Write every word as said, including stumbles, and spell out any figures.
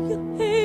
Hey,